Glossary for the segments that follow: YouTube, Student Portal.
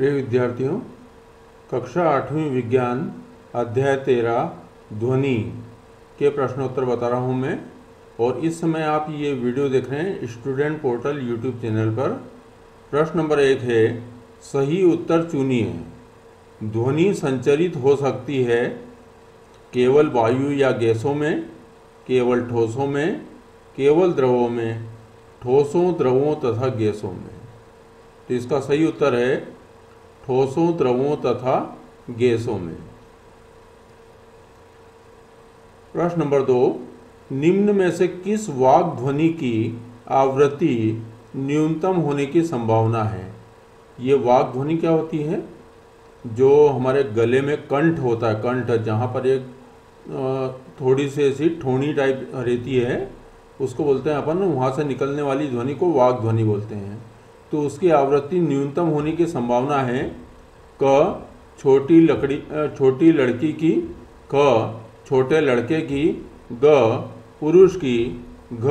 प्रिय विद्यार्थियों, कक्षा 8वीं विज्ञान अध्याय 13 ध्वनि के प्रश्नोत्तर बता रहा हूं मैं। और इस समय आप ये वीडियो देख रहे हैं स्टूडेंट पोर्टल यूट्यूब चैनल पर। प्रश्न नंबर 1 है, सही उत्तर चुनिए। ध्वनि संचरित हो सकती है केवल वायु या गैसों में, केवल ठोसों में, केवल द्रवों में, ठोसों, द्रवों तथा गैसों में। तो इसका सही उत्तर है ठोसों, द्रवों तथा गैसों में। प्रश्न नंबर 2, निम्न में से किस वाक् ध्वनि की आवृत्ति न्यूनतम होने की संभावना है? ये वाक् ध्वनि क्या होती है? जो हमारे गले में कंठ होता है, कंठ जहाँ पर एक थोड़ी सी ऐसी ठोनी टाइप रहती है, उसको बोलते हैं अपन, वहाँ से निकलने वाली ध्वनि को वाक् ध्वनि बोलते हैं। तो उसकी आवृत्ति न्यूनतम होने की संभावना है क छोटी लड़की की, ख छोटे लड़के की, ग पुरुष की, घ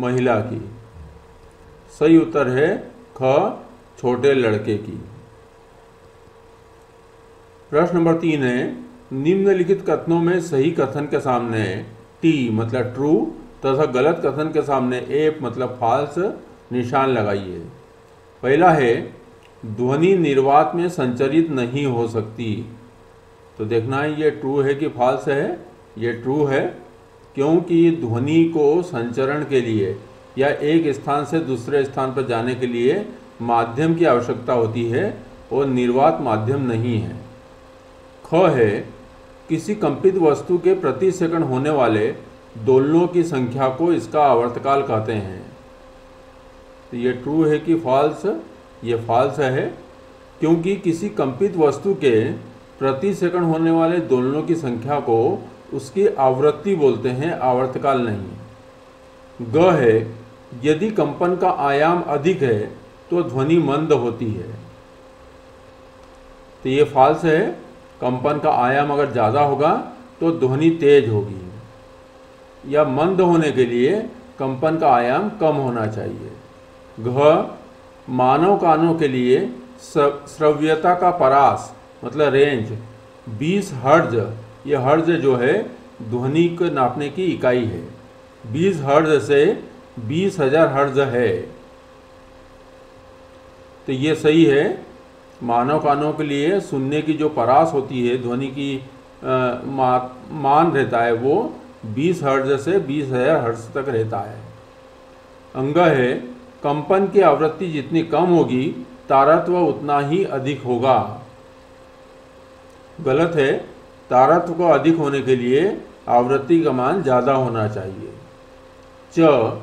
महिला की। सही उत्तर है ख छोटे लड़के की। प्रश्न नंबर 3 है, निम्नलिखित कथनों में सही कथन के सामने टी मतलब ट्रू तथा गलत कथन के सामने एफ मतलब फाल्स निशान लगाइए। पहला है, ध्वनि निर्वात में संचरित नहीं हो सकती। तो देखना है ये ट्रू है कि फाल्स है। ये ट्रू है क्योंकि ध्वनि को संचरण के लिए या एक स्थान से दूसरे स्थान पर जाने के लिए माध्यम की आवश्यकता होती है और निर्वात माध्यम नहीं है। ख है, किसी कंपित वस्तु के प्रति सेकंड होने वाले दोलनों की संख्या को इसका आवर्तकाल कहते हैं। तो ये ट्रू है कि फॉल्स? ये फॉल्स है क्योंकि किसी कंपित वस्तु के प्रति सेकंड होने वाले दोलनों की संख्या को उसकी आवृत्ति बोलते हैं, आवर्तकाल नहीं। ग है, यदि कंपन का आयाम अधिक है तो ध्वनि मंद होती है। तो ये फॉल्स है। कंपन का आयाम अगर ज़्यादा होगा तो ध्वनि तेज होगी, या मंद होने के लिए कंपन का आयाम कम होना चाहिए। घ, मानव कानों के लिए श्रव्यता का परास मतलब रेंज 20 हर्ज, ये हर्ज जो है ध्वनि को नापने की इकाई है। 20 हर्ज से 20,000 हर्ज है। तो ये सही है। मानव कानों के लिए सुनने की जो परास होती है, ध्वनि की मान रहता है, वो 20 हर्ज से 20,000 हर्ज तक रहता है। अंग है, कंपन की आवृत्ति जितनी कम होगी तारत्व उतना ही अधिक होगा। गलत है, तारत्व को अधिक होने के लिए आवृत्ति का मान ज़्यादा होना चाहिए। च,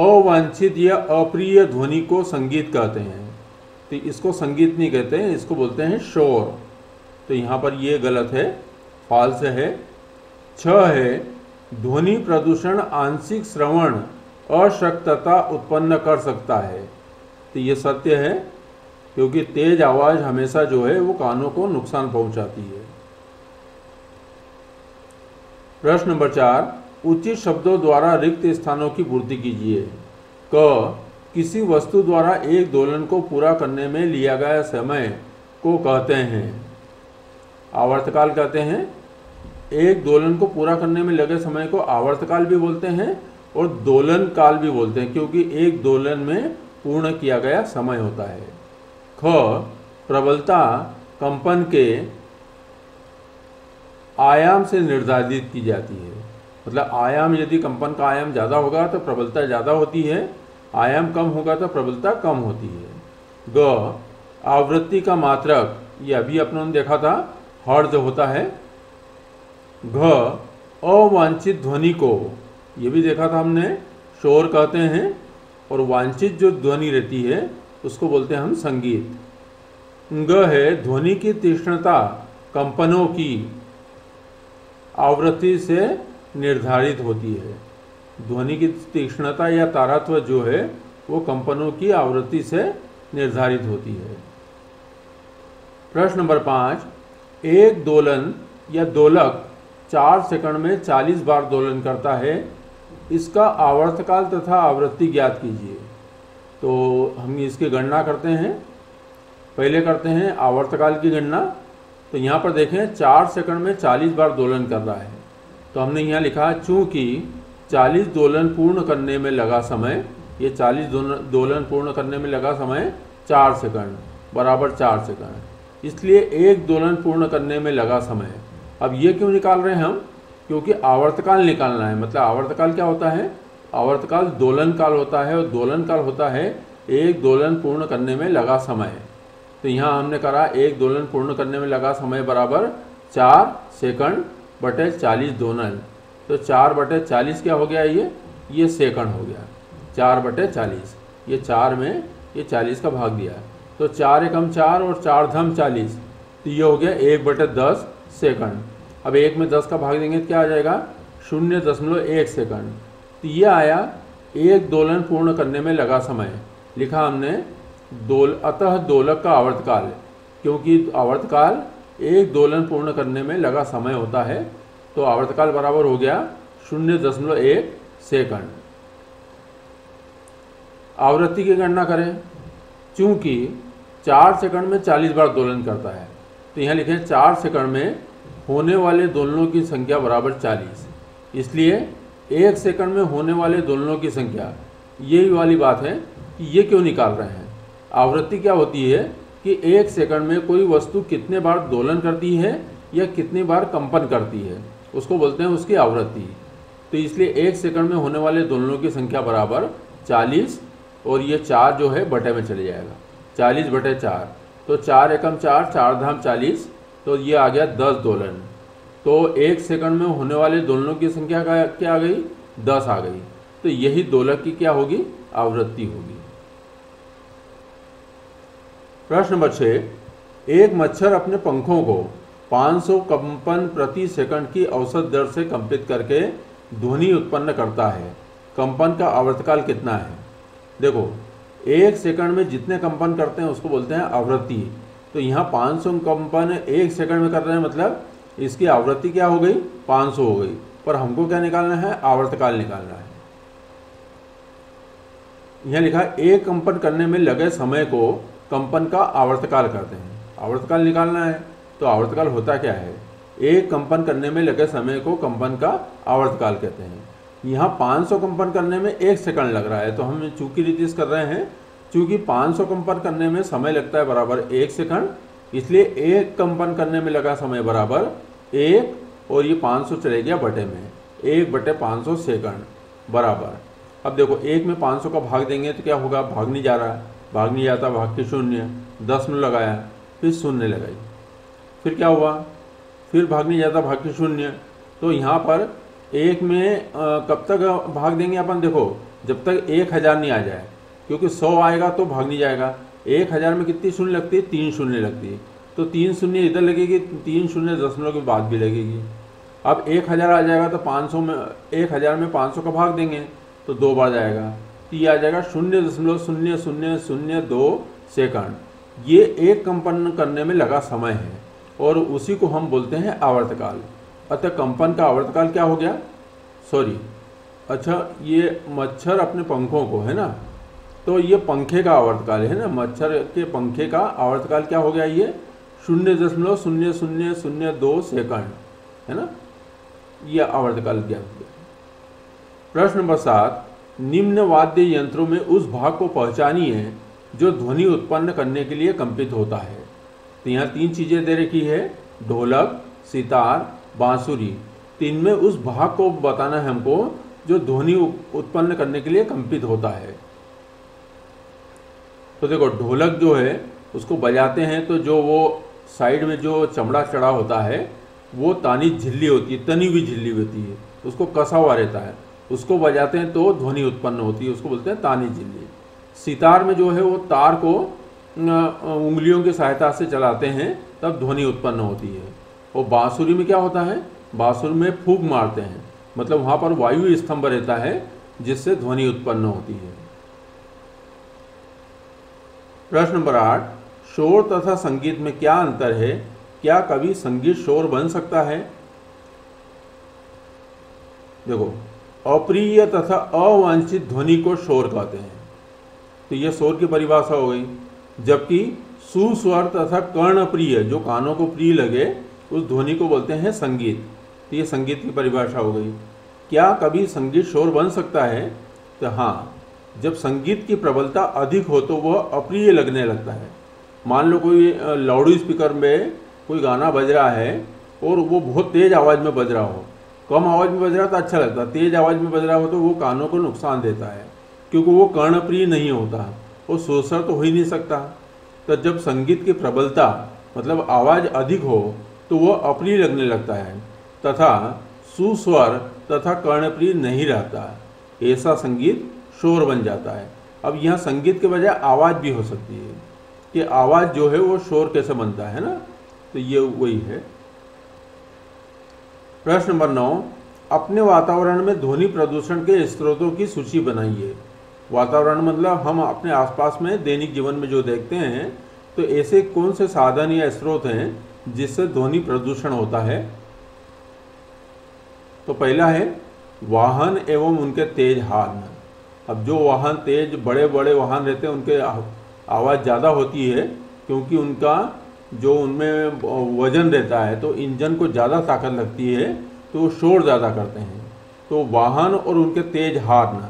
अवांछित या अप्रिय ध्वनि को संगीत कहते हैं। तो इसको संगीत नहीं कहते हैं, इसको बोलते हैं शोर। तो यहाँ पर ये गलत है, फॉल्स है। छ है, ध्वनि प्रदूषण आंशिक श्रवण अशक्तता उत्पन्न कर सकता है। तो ये सत्य है क्योंकि तेज आवाज़ हमेशा जो है वो कानों को नुकसान पहुंचाती है। प्रश्न नंबर 4, उचित शब्दों द्वारा रिक्त स्थानों की पूर्ति कीजिए। क, किसी वस्तु द्वारा एक दोलन को पूरा करने में लिया गया समय को कहते हैं, आवर्तकाल कहते हैं। एक दोलन को पूरा करने में लगे समय को आवर्तकाल भी बोलते हैं और दोलन काल भी बोलते हैं, क्योंकि एक दोलन में पूर्ण किया गया समय होता है। ख, प्रबलता कंपन के आयाम से निर्धारित की जाती है। मतलब आयाम, यदि कंपन का आयाम ज़्यादा होगा तो प्रबलता ज़्यादा होती है, आयाम कम होगा तो प्रबलता कम होती है। ग, आवृत्ति का मात्रक, ये अभी अपन ने देखा था, हर्ज होता है। घ, अवांछित ध्वनि को, ये भी देखा था हमने, शोर कहते हैं। और वांछित जो ध्वनि रहती है उसको बोलते हैं हम संगीत। ग है, ध्वनि की तीक्ष्णता कंपनों की आवृत्ति से निर्धारित होती है। ध्वनि की तीक्ष्णता या तारत्व जो है वो कंपनों की आवृत्ति से निर्धारित होती है। प्रश्न नंबर 5, एक दोलन या दोलक 4 सेकंड में 40 बार दोलन करता है, इसका आवर्तकाल तथा आवृत्ति ज्ञात कीजिए। तो हम इसकी गणना करते हैं। पहले करते हैं आवर्तकाल की गणना। तो यहाँ पर देखें 4 सेकंड में 40 बार दोलन कर रहा है। तो हमने यहाँ लिखा चूँकि 40 दोलन पूर्ण करने में लगा समय, ये 40 दोलन पूर्ण करने में लगा समय 4 सेकंड बराबर 4 सेकंड, इसलिए एक दोलन पूर्ण करने में लगा समय। अब ये क्यों निकाल रहे हैं हम? क्योंकि आवर्तकाल निकालना है। मतलब आवर्तकाल क्या होता है? आवर्तकाल दोलन काल होता है, और दोलन काल होता है एक दोलन पूर्ण करने में लगा समय। तो यहाँ हमने करा एक दोलन पूर्ण करने में लगा समय बराबर 4 सेकंड बटे 40 दोलन। तो 4 बटे 40 क्या हो गया? ये सेकंड हो गया। 4 बटे 40, ये 4 में ये 40 का भाग दिया है। तो 4 एकम 4 और 4 धम 40, तो ये हो गया 1 बटे 10 सेकंड। अब 1 में 10 का भाग देंगे तो क्या आ जाएगा? 0.1 सेकंड। तो ये आया एक दोलन पूर्ण करने में लगा समय। लिखा हमने अतः दोलक का आवर्तकाल, क्योंकि आवर्तकाल एक दोलन पूर्ण करने में लगा समय होता है। तो आवर्तकाल बराबर हो गया 0.1 सेकंड। आवृत्ति की गणना करें। चूँकि 4 सेकंड में 40 बार दोलन करता है, तो यहाँ लिखें 4 सेकंड में होने वाले दोलनों की संख्या बराबर 40, इसलिए 1 सेकंड में होने वाले दोलनों की संख्या। यही वाली बात है कि ये क्यों निकाल रहे हैं। आवृत्ति क्या होती है कि 1 सेकंड में कोई वस्तु कितने बार दोलन करती है या कितनी बार कंपन करती है, उसको बोलते हैं उसकी आवृत्ति। तो इसलिए 1 सेकंड में होने वाले दोलनों की संख्या बराबर 40, और ये 4 जो है बटे में चले जाएगा, 40 बटे 4। तो 4 एकम 4, 4 धाम 40, तो ये आ गया 10 दोलन। तो 1 सेकंड में होने वाले दोलनों की संख्या क्या आ गई? 10 आ गई। तो यही दोलक की क्या होगी? आवृत्ति होगी। प्रश्न नंबर 6, एक मच्छर अपने पंखों को 500 कंपन प्रति सेकंड की औसत दर से कंपित करके ध्वनि उत्पन्न करता है। कंपन का आवर्तकाल कितना है? देखो 1 सेकंड में जितने कंपन करते हैं उसको बोलते हैं आवृत्ति। तो यहाँ 500 कंपन 1 सेकंड में कर रहे हैं, मतलब इसकी आवृत्ति क्या हो गई? 500 हो गई। पर हमको क्या निकालना है? आवर्तकाल निकालना है। यहाँ लिखा एक कंपन करने में लगे समय को कंपन का आवर्तकाल कहते हैं। आवर्तकाल निकालना है, तो आवर्तकाल होता क्या है? एक कंपन करने में लगे समय को कंपन का आवर्तकाल कहते हैं। यहाँ 500 कंपन करने में 1 सेकंड लग रहा है, तो हम चूंकि रितीस कर रहे हैं। चूँकि 500 कंपन करने में समय लगता है बराबर 1 सेकंड, इसलिए 1 कंपन करने में लगा समय बराबर 1, और ये 500 चले गया बटे में, 1 बटे 500 सेकंड बराबर। अब देखो 1 में 500 का भाग देंगे तो क्या होगा? भाग नहीं जा रहा, भाग नहीं जाता, भाग के 0, 10 में लगाया, फिर 0 लगाई, फिर क्या हुआ? फिर भाग नहीं जाता, भाग के 0। तो यहाँ पर 1 में कब तक भाग देंगे अपन? देखो जब तक 1000 नहीं आ जाए, क्योंकि 100 आएगा तो भाग नहीं जाएगा। 1000 में कितनी शून्य लगती है? 3 शून्य लगती है। तो 3 शून्य इधर लगेगी, 3 शून्य दशमलव के बाद भी लगेगी। अब 1000 आ जाएगा तो 500 में 1000 में 500 का भाग देंगे तो 2 बार जाएगा, तो ये आ जाएगा 0.0002 सेकंड। ये 1 कंपन करने में लगा समय है, और उसी को हम बोलते हैं आवर्तकाल। अतः कंपन का आवर्तकाल क्या हो गया? ये मच्छर अपने पंखों को, है ना, तो ये पंखे का आवर्तकाल है ना, मच्छर के पंखे का आवर्तकाल क्या हो गया? ये 0.0002 सेकंड, है ना, ये आवर्तकाल क्या हो गया। प्रश्न नंबर 7, निम्न वाद्य यंत्रों में उस भाग को पहचानिए जो ध्वनि उत्पन्न करने के लिए कंपित होता है। तो यहाँ 3 चीज़ें दे रखी है, ढोलक, सितार, बांसुरी। तीन में उस भाग को बताना है हमको जो ध्वनि उत्पन्न करने के लिए कंपित होता है। तो देखो ढोलक जो है उसको बजाते हैं तो जो वो साइड में जो चमड़ा चढ़ा होता है वो तानी झिल्ली होती है, तनी हुई झिल्ली होती है, उसको कसा हुआ रहता है, उसको बजाते हैं तो ध्वनि उत्पन्न होती है, उसको बोलते हैं तानी झिल्ली। सितार में जो है वो तार को उंगलियों की सहायता से चलाते हैं तब ध्वनि उत्पन्न होती है। और बाँसुरी में क्या होता है? बाँसुरी में फूंक मारते हैं, मतलब वहाँ पर वायु स्तंभ रहता है जिससे ध्वनि उत्पन्न होती है। प्रश्न नंबर 8, शोर तथा संगीत में क्या अंतर है? क्या कभी संगीत शोर बन सकता है? देखो अप्रिय तथा अवांछित ध्वनि को शोर कहते हैं। तो ये शोर की परिभाषा हो गई। जबकि सुस्वर तथा कर्ण प्रिय, जो कानों को प्रिय लगे, उस ध्वनि को बोलते हैं संगीत। तो ये संगीत की परिभाषा हो गई। क्या कभी संगीत शोर बन सकता है? तो हाँ, जब संगीत की प्रबलता अधिक हो तो वह अप्रिय लगने लगता है। मान लो कोई लाउड स्पीकर में कोई गाना बज रहा है और वो बहुत तेज़ आवाज़ में बज रहा हो, कम आवाज़ में बज रहा तो अच्छा लगता है, तेज़ आवाज़ में बज रहा हो तो वो कानों को नुकसान देता है, क्योंकि वो कर्णप्रिय नहीं होता और सुस्वर तो हो ही नहीं सकता। तो जब संगीत की प्रबलता मतलब आवाज़ अधिक हो तो वह अप्रिय लगने लगता है तथा सुस्वर तथा कर्णप्रिय नहीं रहता, ऐसा संगीत शोर बन जाता है। अब यहाँ संगीत के बजाय आवाज़ भी हो सकती है कि आवाज़ जो है वो शोर कैसे बनता है ना, तो ये वही है। प्रश्न नंबर 9, अपने वातावरण में ध्वनि प्रदूषण के स्रोतों की सूची बनाइए। वातावरण मतलब हम अपने आसपास में दैनिक जीवन में जो देखते हैं, तो ऐसे कौन से साधन या स्रोत हैं जिससे ध्वनि प्रदूषण होता है? तो पहला है वाहन एवं उनके तेज हॉर्न। अब जो वाहन तेज बड़े बड़े वाहन रहते हैं उनके आवाज़ ज़्यादा होती है, क्योंकि उनका जो उनमें वजन रहता है तो इंजन को ज़्यादा ताकत लगती है, तो वो शोर ज़्यादा करते हैं। तो वाहन और उनके तेज हार्न।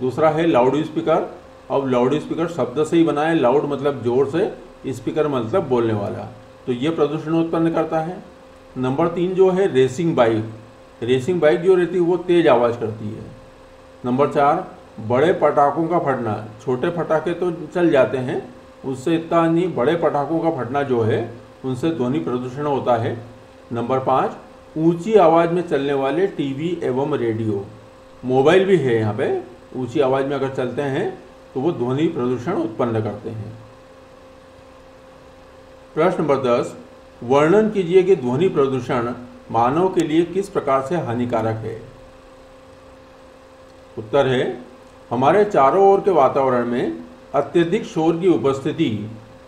दूसरा है लाउड स्पीकर। अब लाउड स्पीकर शब्द से ही बना है, लाउड मतलब ज़ोर से, स्पीकर मतलब बोलने वाला, तो ये प्रदूषण उत्पन्न करता है। नंबर 3 जो है रेसिंग बाइक। रेसिंग बाइक जो रहती है वो तेज़ आवाज़ करती है। नंबर 4 बड़े पटाखों का फटना। छोटे पटाखे तो चल जाते हैं, उससे इतना नहीं, बड़े पटाखों का फटना जो है उनसे ध्वनि प्रदूषण होता है। नंबर 5 ऊंची आवाज़ में चलने वाले टीवी एवं रेडियो। मोबाइल भी है यहाँ पे, ऊंची आवाज़ में अगर चलते हैं तो वो ध्वनि प्रदूषण उत्पन्न करते हैं। प्रश्न नंबर 10, वर्णन कीजिए कि ध्वनि प्रदूषण मानव के लिए किस प्रकार से हानिकारक है। उत्तर है, हमारे चारों ओर के वातावरण में अत्यधिक शोर की उपस्थिति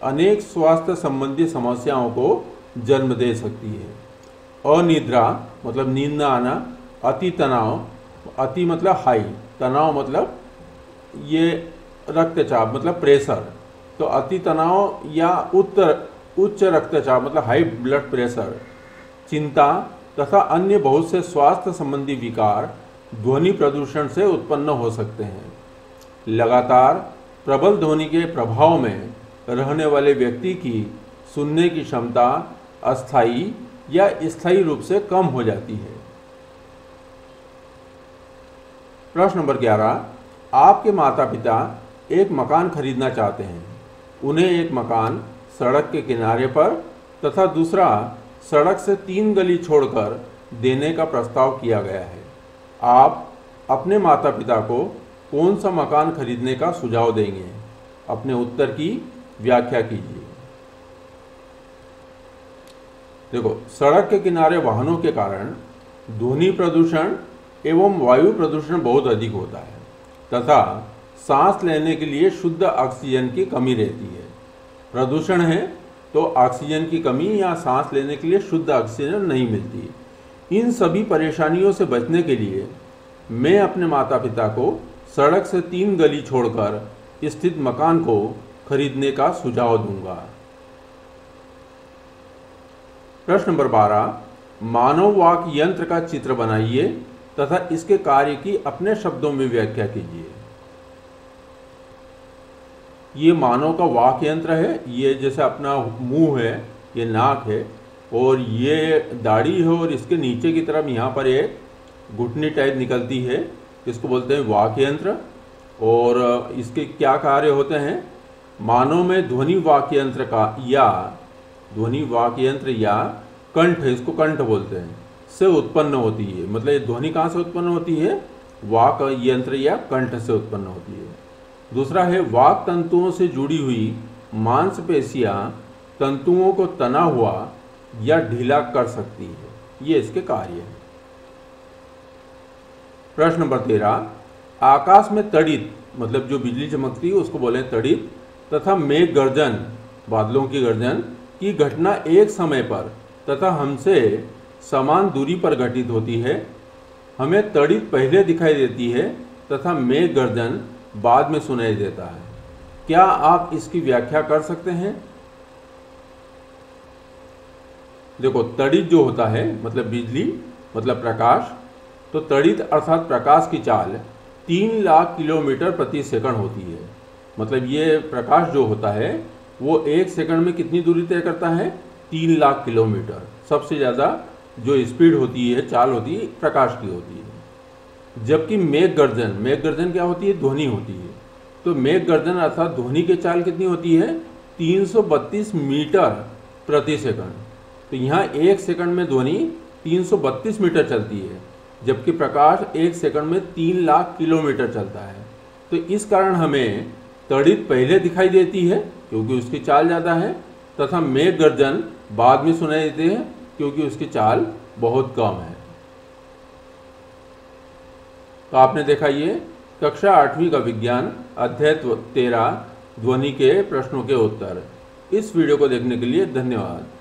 अनेक स्वास्थ्य संबंधी समस्याओं को जन्म दे सकती है। अनिद्रा मतलब नींद न आना, अति तनाव, अति मतलब हाई, तनाव मतलब ये रक्तचाप मतलब प्रेशर, तो अति तनाव या उच्च रक्तचाप मतलब हाई ब्लड प्रेशर, चिंता तथा अन्य बहुत से स्वास्थ्य संबंधी विकार ध्वनि प्रदूषण से उत्पन्न हो सकते हैं। लगातार प्रबल ध्वनि के प्रभाव में रहने वाले व्यक्ति की सुनने की क्षमता अस्थायी या स्थायी रूप से कम हो जाती है। प्रश्न नंबर 11, आपके माता पिता एक मकान खरीदना चाहते हैं। उन्हें एक मकान सड़क के किनारे पर तथा दूसरा सड़क से 3 गली छोड़कर देने का प्रस्ताव किया गया है। आप अपने माता पिता को कौन सा मकान खरीदने का सुझाव देंगे? अपने उत्तर की व्याख्या कीजिए। देखो, सड़क के किनारे वाहनों के कारण ध्वनि प्रदूषण एवं वायु प्रदूषण बहुत अधिक होता है तथा सांस लेने के लिए शुद्ध ऑक्सीजन की कमी रहती है। प्रदूषण है तो ऑक्सीजन की कमी या सांस लेने के लिए शुद्ध ऑक्सीजन नहीं मिलती। इन सभी परेशानियों से बचने के लिए मैं अपने माता पिता को सड़क से 3 गली छोड़कर स्थित मकान को खरीदने का सुझाव दूंगा। प्रश्न नंबर 12, मानव वाक यंत्र का चित्र बनाइए तथा इसके कार्य की अपने शब्दों में व्याख्या कीजिए। ये मानव का वाक यंत्र है, ये जैसे अपना मुंह है, ये नाक है और ये दाढ़ी है और इसके नीचे की तरफ यहाँ पर एक घुटनी टाइप निकलती है, इसको बोलते हैं वाक यंत्र। और इसके क्या कार्य होते हैं? मानव में ध्वनि वाक यंत्र का या ध्वनि वाक यंत्र या कंठ है, इसको कंठ बोलते हैं, से उत्पन्न होती है। मतलब ध्वनि कहाँ से उत्पन्न होती है? वाक यंत्र या कंठ से उत्पन्न होती है। दूसरा है वाक तंतुओं से जुड़ी हुई मांसपेशियाँ तंतुओं को तना हुआ या ढीला कर सकती है, ये इसके कार्य हैं। प्रश्न नंबर 13, आकाश में तड़ित मतलब जो बिजली चमकती है उसको बोले तड़ित तथा मेघ गर्जन बादलों की गर्जन की घटना एक समय पर तथा हमसे समान दूरी पर घटित होती है। हमें तड़ित पहले दिखाई देती है तथा मेघ गर्जन बाद में सुनाई देता है। क्या आप इसकी व्याख्या कर सकते हैं? देखो, तड़ित जो होता है मतलब बिजली मतलब प्रकाश, तो तड़ित अर्थात प्रकाश की चाल 3 लाख किलोमीटर प्रति सेकंड होती है। मतलब ये प्रकाश जो होता है वो 1 सेकंड में कितनी दूरी तय करता है? 3 लाख किलोमीटर। सबसे ज़्यादा जो स्पीड होती है, चाल होती है, प्रकाश की होती है। जबकि मेघ गर्जन क्या होती है? ध्वनि होती है। तो मेघ गर्जन अर्थात ध्वनि की चाल कितनी होती है? 332 मीटर प्रति सेकंड। तो यहाँ 1 सेकंड में ध्वनि 332 मीटर चलती है, जबकि प्रकाश 1 सेकंड में 3 लाख किलोमीटर चलता है। तो इस कारण हमें तड़ित पहले दिखाई देती है क्योंकि उसकी चाल ज़्यादा है, तथा मेघ गर्जन बाद में सुनाई देते हैं क्योंकि उसकी चाल बहुत कम है। तो आपने देखा ये कक्षा 8वीं का विज्ञान अध्याय 13 ध्वनि के प्रश्नों के उत्तर। इस वीडियो को देखने के लिए धन्यवाद।